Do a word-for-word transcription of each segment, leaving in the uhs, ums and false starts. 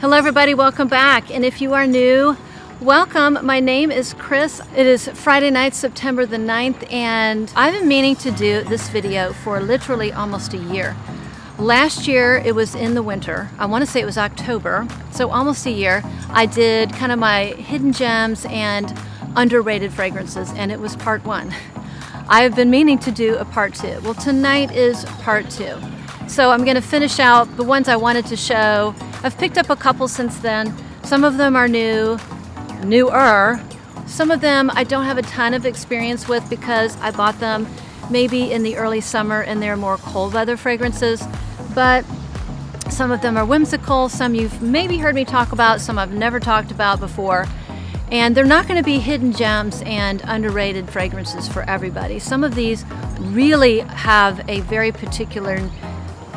Hello everybody, welcome back. And if you are new, welcome. My name is Chris. It is Friday night, September the ninth, and I've been meaning to do this video for literally almost a year. Last year, it was in the winter. I want to say it was October, so almost a year. I did kind of my hidden gems and underrated fragrances, and it was part one. I've been meaning to do a part two. Well, tonight is part two. So I'm gonna finish out the ones I wanted to show. I've picked up a couple since then. Some of them are new, newer. Some of them I don't have a ton of experience with because I bought them maybe in the early summer and they're more cold weather fragrances, but some of them are whimsical. Some you've maybe heard me talk about, some I've never talked about before. And they're not gonna be hidden gems and underrated fragrances for everybody. Some of these really have a very particular,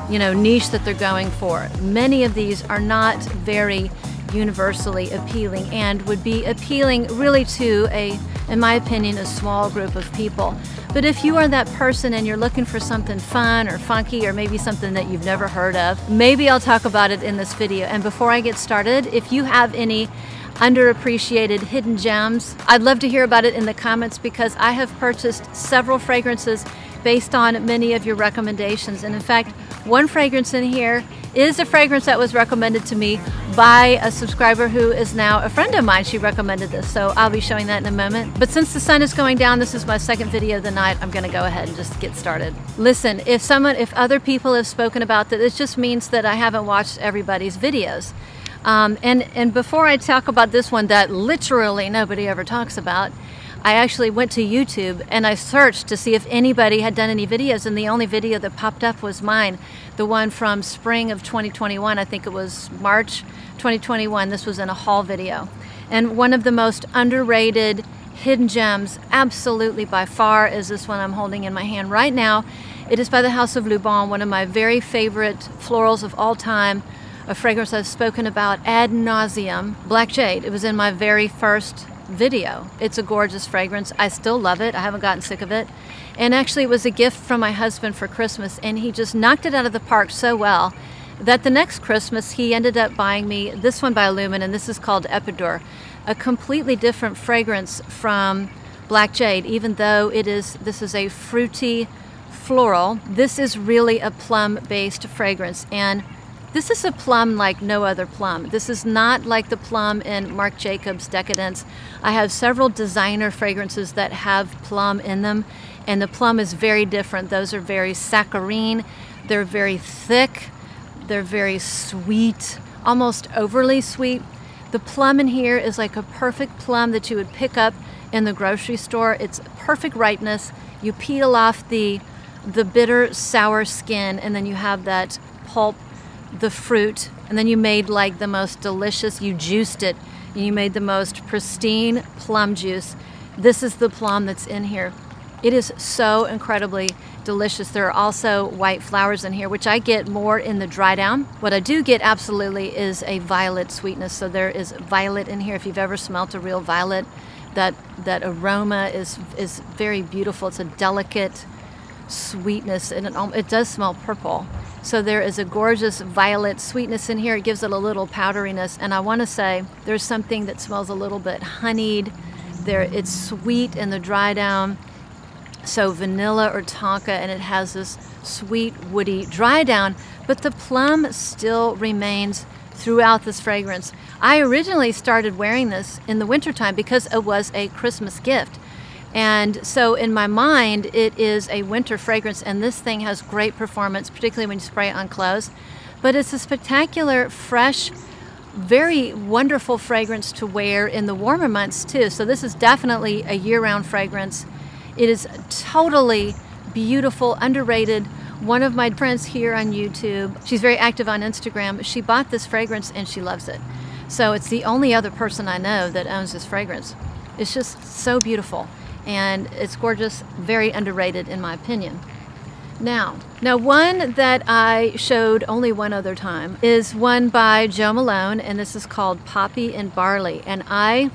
you know, niche that they're going for. Many of these are not very universally appealing and would be appealing really to a, in my opinion, a small group of people. But if you are that person and you're looking for something fun or funky or maybe something that you've never heard of, maybe I'll talk about it in this video. And before I get started, if you have any underappreciated hidden gems, I'd love to hear about it in the comments because I have purchased several fragrances based on many of your recommendations. And in fact, one fragrance in here is a fragrance that was recommended to me by a subscriber who is now a friend of mine. She recommended this, so I'll be showing that in a moment. But since the sun is going down, this is my second video of the night. I'm gonna go ahead and just get started. Listen, if someone, if other people have spoken about that, it just means that I haven't watched everybody's videos. Um, and, and before I talk about this one that literally nobody ever talks about, I actually went to YouTube and I searched to see if anybody had done any videos, and the only video that popped up was mine, the one from spring of twenty twenty-one. I think it was March twenty twenty-one. This was in a haul video. And one of the most underrated hidden gems, absolutely by far, is this one I'm holding in my hand right now. It is by the House of Lubin, one of my very favorite florals of all time, a fragrance I've spoken about ad nauseum, Black Jade. It was in my very first video. It's a gorgeous fragrance. I still love it. I haven't gotten sick of it. And actually it was a gift from my husband for Christmas, and he just knocked it out of the park so well that the next Christmas he ended up buying me this one by Lumen, and this is called Epidor, a completely different fragrance from Black Jade, even though it is, this is a fruity floral. This is really a plum-based fragrance, and this is a plum like no other plum. This is not like the plum in Marc Jacobs Decadence. I have several designer fragrances that have plum in them, and the plum is very different. Those are very saccharine. They're very thick. They're very sweet, almost overly sweet. The plum in here is like a perfect plum that you would pick up in the grocery store. It's perfect ripeness. You peel off the, the bitter, sour skin, and then you have that pulp, the fruit, and then you made like the most delicious, you juiced it, and you made the most pristine plum juice. This is the plum that's in here. It is so incredibly delicious. There are also white flowers in here, which I get more in the dry down. What I do get absolutely is a violet sweetness. So there is violet in here. If you've ever smelt a real violet, that that aroma is is very beautiful. It's a delicate sweetness, and it, it does smell purple. So there is a gorgeous violet sweetness in here. It gives it a little powderiness, and I want to say there's something that smells a little bit honeyed. There, it's sweet in the dry down, so vanilla or tonka, and it has this sweet woody dry down, but the plum still remains throughout this fragrance. I originally started wearing this in the wintertime because it was a Christmas gift. And so in my mind, it is a winter fragrance, and this thing has great performance, particularly when you spray it on clothes. But it's a spectacular, fresh, very wonderful fragrance to wear in the warmer months too. So this is definitely a year-round fragrance. It is totally beautiful, underrated. One of my friends here on YouTube, she's very active on Instagram, she bought this fragrance and she loves it. So it's the only other person I know that owns this fragrance. It's just so beautiful. And it's gorgeous, very underrated in my opinion. Now, now one that I showed only one other time is one by Jo Malone, and this is called Poppy and Barley. And I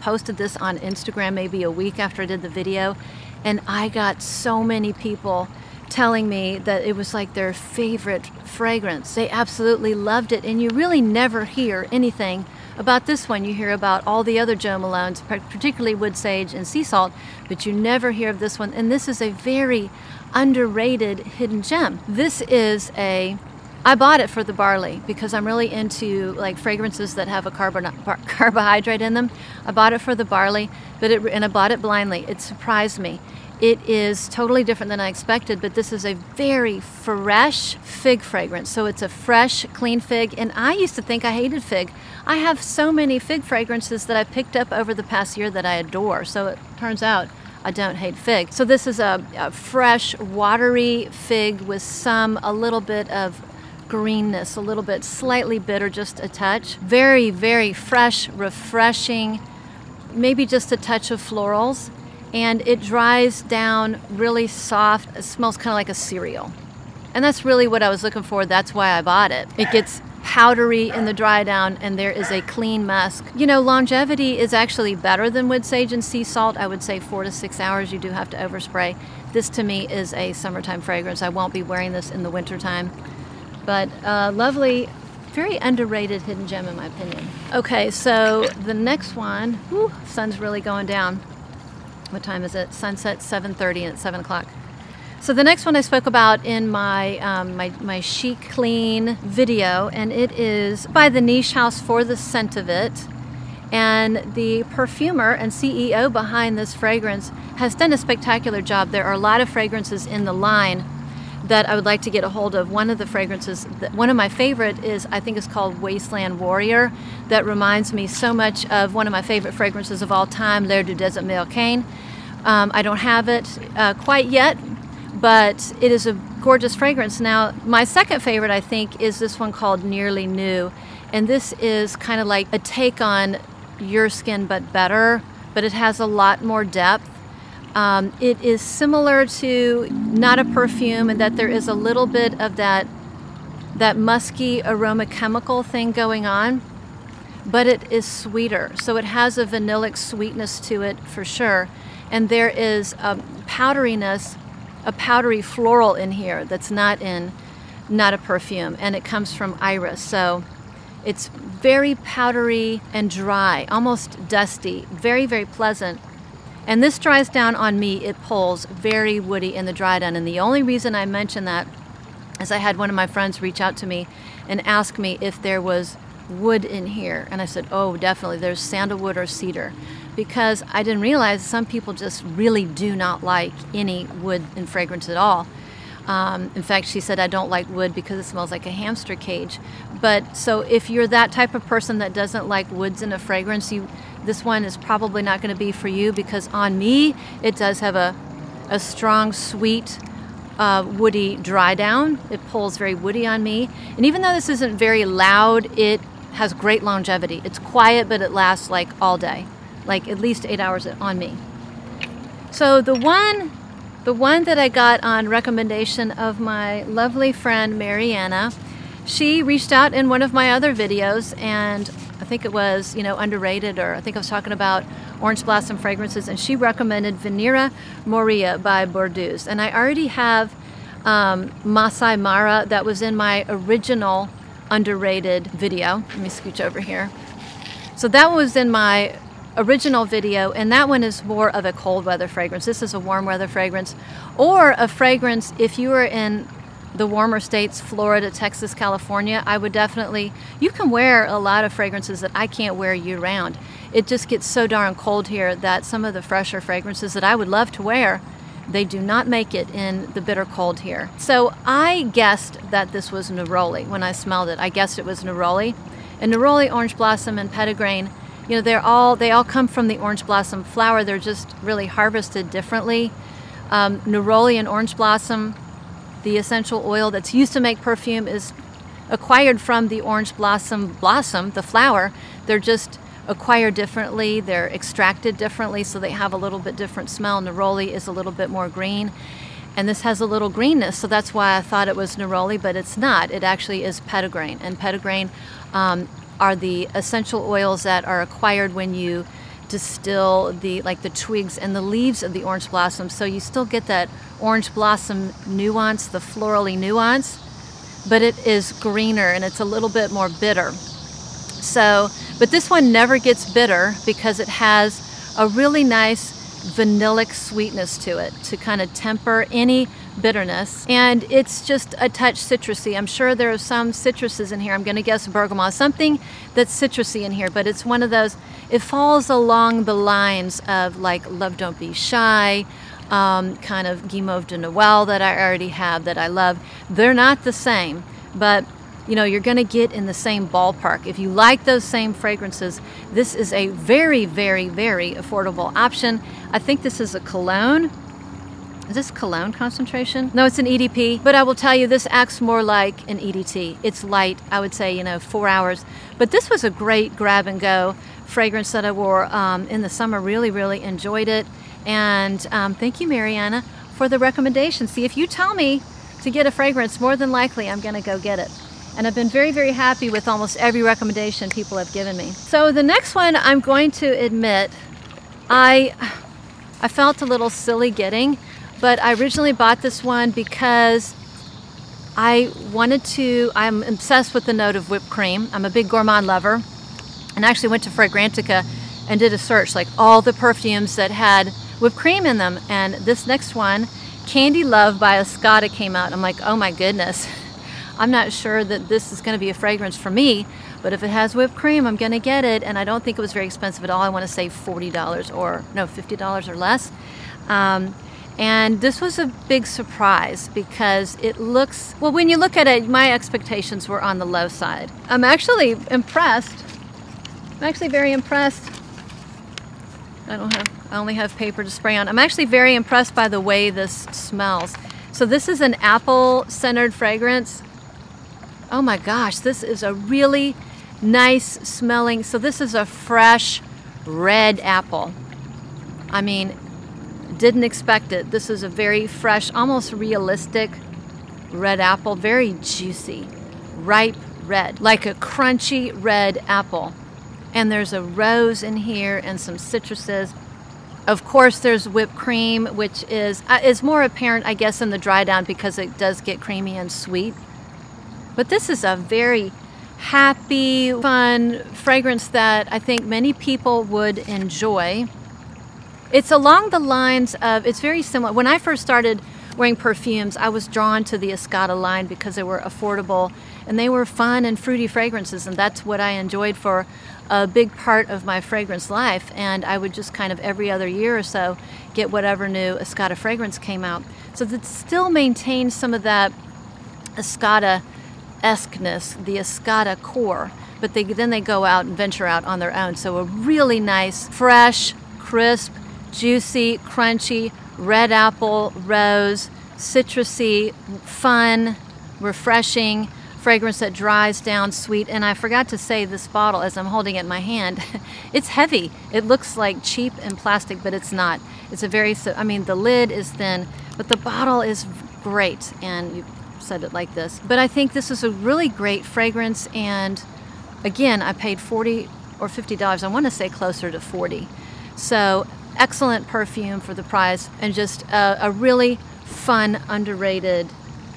posted this on Instagram maybe a week after I did the video, and I got so many people telling me that it was like their favorite fragrance. They absolutely loved it, and you really never hear anything about this one. You hear about all the other Jo Malones, particularly Wood Sage and Sea Salt, but you never hear of this one, and this is a very underrated hidden gem. This is a, I bought it for the barley because I'm really into like fragrances that have a carbon, carbohydrate in them. I bought it for the barley, but it, and I bought it blindly. It surprised me. It is totally different than I expected, but this is a very fresh fig fragrance. So it's a fresh, clean fig, and I used to think I hated fig. I have so many fig fragrances that I picked up over the past year that I adore, so it turns out I don't hate fig. So this is a, a fresh, watery fig with some, a little bit of greenness, a little bit slightly bitter, just a touch. Very, very fresh, refreshing, maybe just a touch of florals. And it dries down really soft. It smells kind of like a cereal. And that's really what I was looking for. That's why I bought it. It gets powdery in the dry down, and there is a clean musk. You know, longevity is actually better than Wood Sage and Sea Salt. I would say four to six hours. You do have to overspray. This to me is a summertime fragrance. I won't be wearing this in the wintertime. But uh, lovely, very underrated hidden gem in my opinion. Okay, so the next one, whew, sun's really going down. What time is it? Sunset, seven thirty, and it's seven o'clock. So the next one I spoke about in my, um, my my chic clean video, and it is by the niche house For the Scent of It. And the perfumer and C E O behind this fragrance has done a spectacular job. There are a lot of fragrances in the line that I would like to get a hold of. One of the fragrances, that, one of my favorite is, I think it's called Wasteland Warrior. That reminds me so much of one of my favorite fragrances of all time, L'Air du Desert Male Cane. Um, I don't have it uh, quite yet, but it is a gorgeous fragrance. Now, my second favorite, I think, is this one called Nearly Nu. And this is kind of like a take on Your Skin But Better, but it has a lot more depth. Um, it is similar to Not a Perfume in that there is a little bit of that, that musky aroma chemical thing going on, but it is sweeter. So it has a vanillic sweetness to it for sure. And there is a powderiness, a powdery floral in here that's not in Not a Perfume, and it comes from Iris. So it's very powdery and dry, almost dusty, very, very pleasant. And this dries down on me, it pulls very woody in the dry down. And the only reason I mention that is I had one of my friends reach out to me and ask me if there was wood in here. And I said, oh, definitely, there's sandalwood or cedar. Because I didn't realize some people just really do not like any wood in fragrance at all. Um, in fact, she said, I don't like wood because it smells like a hamster cage. But so if you're that type of person that doesn't like woods in a fragrance, you, this one is probably not going to be for you, because on me, it does have a, a strong, sweet, uh, woody dry down. It pulls very woody on me. And even though this isn't very loud, it has great longevity. It's quiet, but it lasts like all day, like at least eight hours on me. So the one... The one that I got on recommendation of my lovely friend Mariana, she reached out in one of my other videos, and I think it was, you know, underrated, or I think I was talking about orange blossom fragrances, and she recommended Vanira Moorea by Berdoues. And I already have um, Masai Mara that was in my original underrated video. Let me scooch over here. So that was in my original video, and that one is more of a cold weather fragrance. This is a warm weather fragrance, or a fragrance if you are in the warmer states, Florida, Texas, California. I would definitely, you can wear a lot of fragrances that I can't wear year round. It just gets so darn cold here that some of the fresher fragrances that I would love to wear, they do not make it in the bitter cold here. So I guessed that this was neroli. When I smelled it, I guessed it was neroli. And neroli, orange blossom, and petitgrain, you know, they're all, they all come from the orange blossom flower. They're just really harvested differently. Um, neroli and orange blossom, the essential oil that's used to make perfume, is acquired from the orange blossom blossom, the flower. They're just acquired differently. They're extracted differently, so they have a little bit different smell. Neroli is a little bit more green, and this has a little greenness, so that's why I thought it was neroli, but it's not. It actually is petitgrain, and petitgrain um, are the essential oils that are acquired when you distill the like the twigs and the leaves of the orange blossom. So you still get that orange blossom nuance, the florally nuance, but it is greener and it's a little bit more bitter. So, but this one never gets bitter because it has a really nice vanillic sweetness to it to kind of temper any bitterness. And it's just a touch citrusy. I'm sure there are some citruses in here. I'm going to guess bergamot, something that's citrusy in here, but it's one of those, it falls along the lines of like Love Don't Be Shy, um, kind of Guimauve de Noël that I already have that I love. They're not the same, but you know, you're going to get in the same ballpark. If you like those same fragrances, this is a very, very, very affordable option. I think this is a cologne. Is this cologne concentration? No, it's an E D P, but I will tell you this acts more like an E D T. It's light, I would say, you know, four hours. But this was a great grab and go fragrance that I wore um, in the summer. Really, really enjoyed it. And um, thank you, Mariana, for the recommendation. See, if you tell me to get a fragrance, more than likely I'm going to go get it. And I've been very, very happy with almost every recommendation people have given me. So the next one, I'm going to admit, I, I felt a little silly getting, but I originally bought this one because I wanted to, I'm obsessed with the note of whipped cream. I'm a big gourmand lover, and I actually went to Fragrantica and did a search, like all the perfumes that had whipped cream in them. And this next one, Candy Love by Escada, came out. I'm like, oh my goodness. I'm not sure that this is going to be a fragrance for me, but if it has whipped cream, I'm going to get it. And I don't think it was very expensive at all. I want to say forty dollars or no, fifty dollars or less. Um, and this was a big surprise because it looks, well, when you look at it, my expectations were on the low side. I'm actually impressed. I'm actually very impressed. I don't have, I only have paper to spray on. I'm actually very impressed by the way this smells. So this is an apple-centered fragrance. Oh my gosh, this is a really nice smelling. So this is a fresh red apple. I mean, didn't expect it. This is a very fresh, almost realistic red apple, very juicy, ripe red, like a crunchy red apple. And there's a rose in here and some citruses. Of course, there's whipped cream, which is, uh, is more apparent, I guess, in the dry down because it does get creamy and sweet. But this is a very happy, fun fragrance that I think many people would enjoy. It's along the lines of, it's very similar. When I first started wearing perfumes, I was drawn to the Escada line because they were affordable and they were fun and fruity fragrances, and that's what I enjoyed for a big part of my fragrance life. And I would just kind of every other year or so get whatever new Escada fragrance came out. So that still maintains some of that Escada esqueness, the Escada core, but they then they go out and venture out on their own. So a really nice, fresh, crisp, juicy, crunchy, red apple, rose, citrusy, fun, refreshing fragrance that dries down sweet. And I forgot to say, this bottle, as I'm holding it in my hand, it's heavy. It looks like cheap and plastic, but it's not. It's a very, I mean, the lid is thin, but the bottle is great. And you said it like this, but I think this is a really great fragrance. And again, I paid forty or fifty dollars. I want to say closer to forty. So excellent perfume for the price, and just a, a really fun, underrated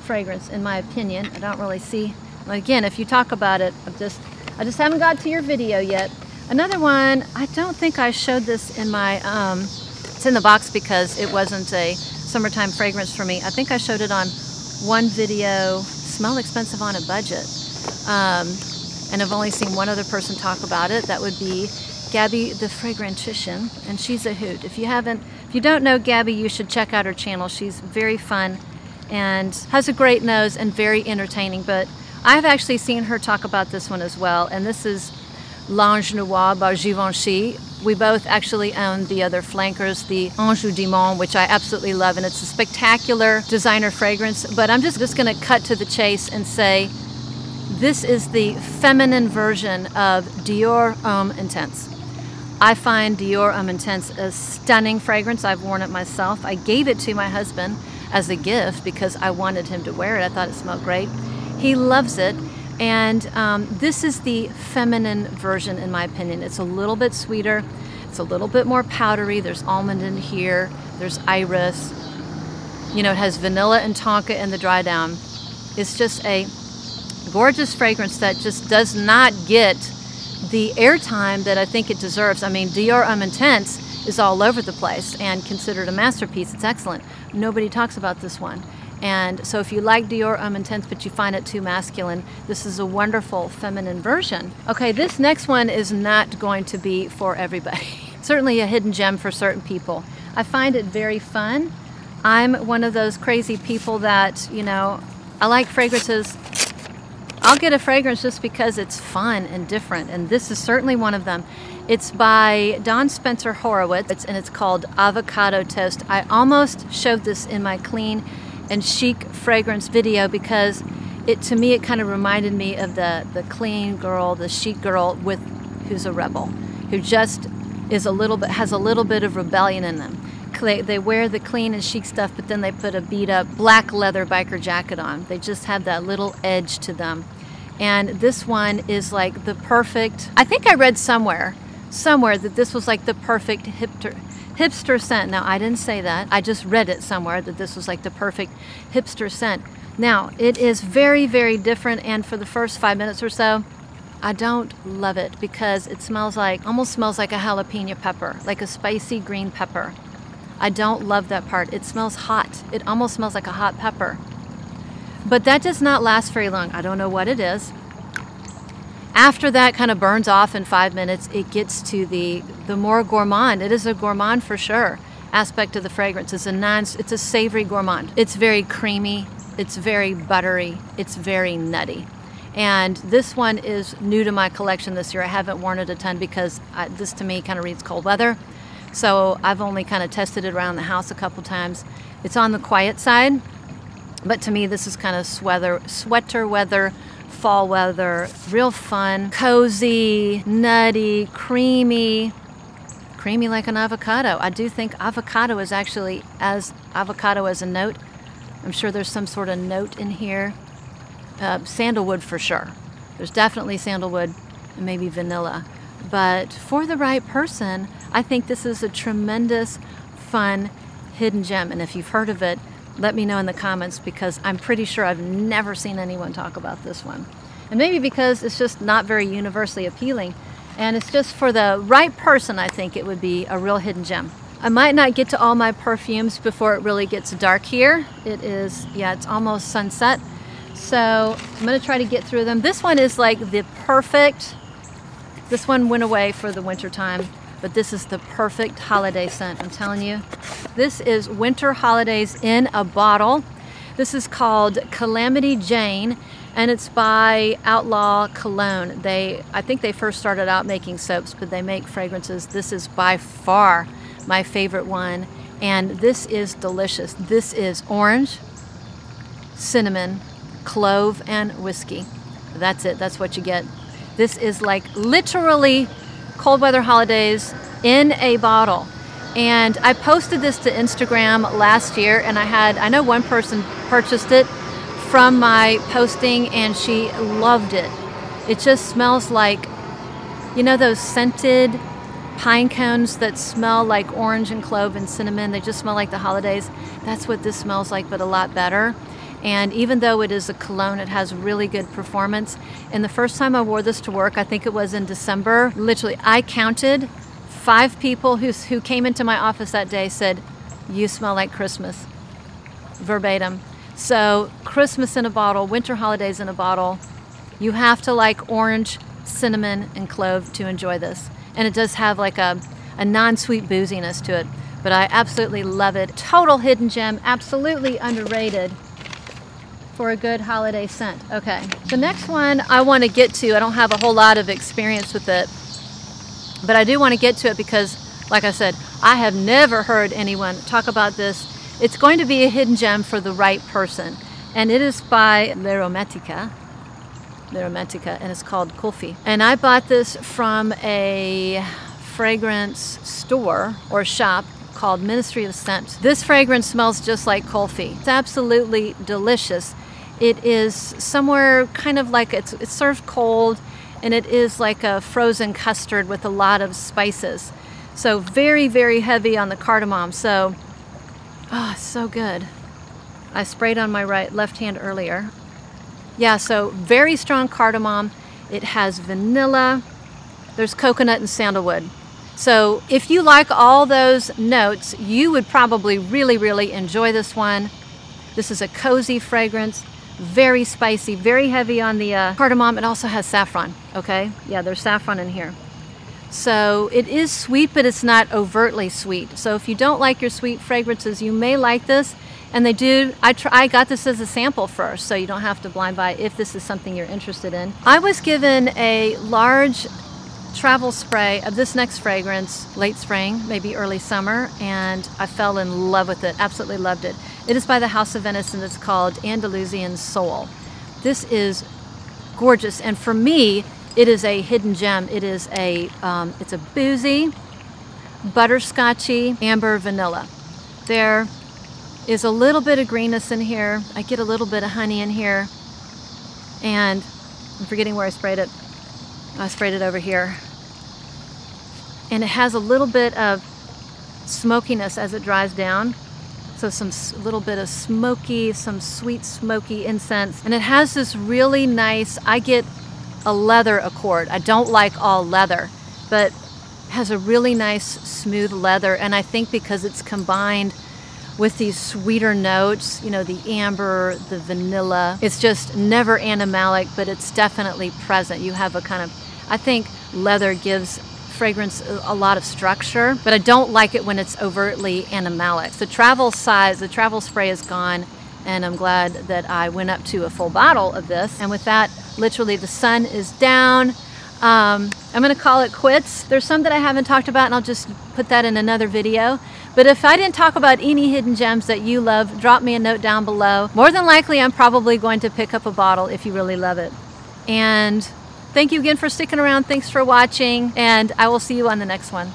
fragrance in my opinion. I don't really see, again, if you talk about it, I'm just, I just haven't got to your video yet. Another one, I don't think I showed this in my, um, it's in the box because it wasn't a summertime fragrance for me. I think I showed it on one video, Smell Expensive on a Budget. Um, and I've only seen one other person talk about it. That would be Gabby the Fragrantician, and she's a hoot. If you haven't, if you don't know Gabby, you should check out her channel. She's very fun and has a great nose and very entertaining, but I've actually seen her talk about this one as well, and this is L'Ange Noir by Givenchy. We both actually own the other flankers, the Ange du Mans, which I absolutely love, and it's a spectacular designer fragrance. But I'm just, just going to cut to the chase and say this is the feminine version of Dior Homme Intense. I find Dior Homme Intense a stunning fragrance. I've worn it myself. I gave it to my husband as a gift because I wanted him to wear it. I thought it smelled great. He loves it. And um, this is the feminine version, in my opinion. It's a little bit sweeter. It's a little bit more powdery. There's almond in here. There's iris. You know, it has vanilla and tonka in the dry down. It's just a gorgeous fragrance that just does not get the airtime that I think it deserves. I mean, Dior Homme Intense is all over the place and considered a masterpiece. It's excellent. Nobody talks about this one. And so if you like Dior Homme Intense but you find it too masculine, this is a wonderful feminine version. Okay, this next one is not going to be for everybody. Certainly a hidden gem for certain people. I find it very fun. I'm one of those crazy people that, you know, I like fragrances. I'll get a fragrance just because it's fun and different, and this is certainly one of them. It's by Dawn Spencer Horowitz, it's, and it's called Avocado Toast. I almost showed this in my clean and chic fragrance video because it, to me, it kind of reminded me of the, the clean girl, the chic girl with who's a rebel, who just is a little bit, has a little bit of rebellion in them. They, they wear the clean and chic stuff, but then they put a beat up black leather biker jacket on. They just have that little edge to them. And this one is like the perfect, I think I read somewhere, somewhere that this was like the perfect hipster, hipster scent. Now I didn't say that. I just read it somewhere that this was like the perfect hipster scent. Now it is very, very different. And for the first five minutes or so, I don't love it because it smells like, almost smells like a jalapeno pepper, like a spicy green pepper. I don't love that part. It smells hot. It almost smells like a hot pepper. But that does not last very long. I don't know what it is. After that kind of burns off in five minutes, it gets to the, the more gourmand. It is a gourmand for sure aspect of the fragrance. It's a, non, it's a savory gourmand. It's very creamy. It's very buttery. It's very nutty. And this one is new to my collection this year. I haven't worn it a ton because I, this to me kind of reads cold weather. So I've only kind of tested it around the house a couple times. It's on the quiet side, but to me this is kind of sweater, sweater weather, fall weather, real fun, cozy, nutty, creamy, creamy like an avocado. I do think avocado is actually as avocado as a note. I'm sure there's some sort of note in here. Uh, sandalwood for sure. There's definitely sandalwood and maybe vanilla. But for the right person, I think this is a tremendous, fun, hidden gem. And if you've heard of it, let me know in the comments because I'm pretty sure I've never seen anyone talk about this one. And maybe because it's just not very universally appealing. And it's just for the right person, I think it would be a real hidden gem. I might not get to all my perfumes before it really gets dark here. It is, yeah, it's almost sunset. So I'm gonna try to get through them. This one is like the perfect, this one went away for the winter time, but this is the perfect holiday scent, I'm telling you. This is Winter Holidays in a Bottle. This is called Calamity Jane, and it's by Outlaw Cologne. They, I think they first started out making soaps, but they make fragrances. This is by far my favorite one, and this is delicious. This is orange, cinnamon, clove, and whiskey. That's it, that's what you get. This is like literally cold weather holidays in a bottle. And I posted this to Instagram last year and I had, I know one person purchased it from my posting and she loved it. It just smells like, you know, those scented pine cones that smell like orange and clove and cinnamon. They just smell like the holidays. That's what this smells like, but a lot better. And even though it is a cologne, it has really good performance. And the first time I wore this to work, I think it was in December, literally I counted five people who, who came into my office that day said, "You smell like Christmas," verbatim. So Christmas in a bottle, winter holidays in a bottle. You have to like orange, cinnamon, and clove to enjoy this. And it does have like a, a non-sweet booziness to it, but I absolutely love it. Total hidden gem, absolutely underrated for a good holiday scent. Okay, the next one I want to get to, I don't have a whole lot of experience with it, but I do want to get to it because, like I said, I have never heard anyone talk about this. It's going to be a hidden gem for the right person, and it is by L'Aromatica, L'Aromatica, and it's called Kulfi. And I bought this from a fragrance store or shop called Ministry of Scent. This fragrance smells just like Kulfi. It's absolutely delicious. It is somewhere kind of like it's, it's served cold, and it is like a frozen custard with a lot of spices. So very, very heavy on the cardamom. So, oh, so good. I sprayed on my right left hand earlier. Yeah, so very strong cardamom. It has vanilla. There's coconut and sandalwood. So if you like all those notes, you would probably really, really enjoy this one. This is a cozy fragrance, very spicy, very heavy on the uh, cardamom. It also has saffron, okay? Yeah, there's saffron in here. So it is sweet, but it's not overtly sweet. So if you don't like your sweet fragrances, you may like this. And they do, I, try, I got this as a sample first, so you don't have to blind buy if this is something you're interested in. I was given a large travel spray of this next fragrance late spring, maybe early summer, and I fell in love with it, absolutely loved it. It is by the House of Venice and it's called Andalusian Soul. This is gorgeous, and for me, it is a hidden gem. It is a, um, it's a boozy, butterscotchy, amber vanilla. There is a little bit of greenness in here. I get a little bit of honey in here, and I'm forgetting where I sprayed it. I sprayed it over here, and it has a little bit of smokiness as it dries down. So some little bit of smoky, some sweet smoky incense, and it has this really nice, I get a leather accord. I don't like all leather, but has a really nice smooth leather. And I think because it's combined with these sweeter notes, you know, the amber, the vanilla, it's just never animalic, but it's definitely present. You have a kind of, I think leather gives fragrance a lot of structure, but I don't like it when it's overtly animalic. The travel size, the travel spray is gone, and I'm glad that I went up to a full bottle of this. And with that, literally the sun is down. Um, I'm gonna call it quits. There's some that I haven't talked about, and I'll just put that in another video. But if I didn't talk about any hidden gems that you love, drop me a note down below. More than likely, I'm probably going to pick up a bottle if you really love it. And thank you again for sticking around. Thanks for watching, and I will see you on the next one.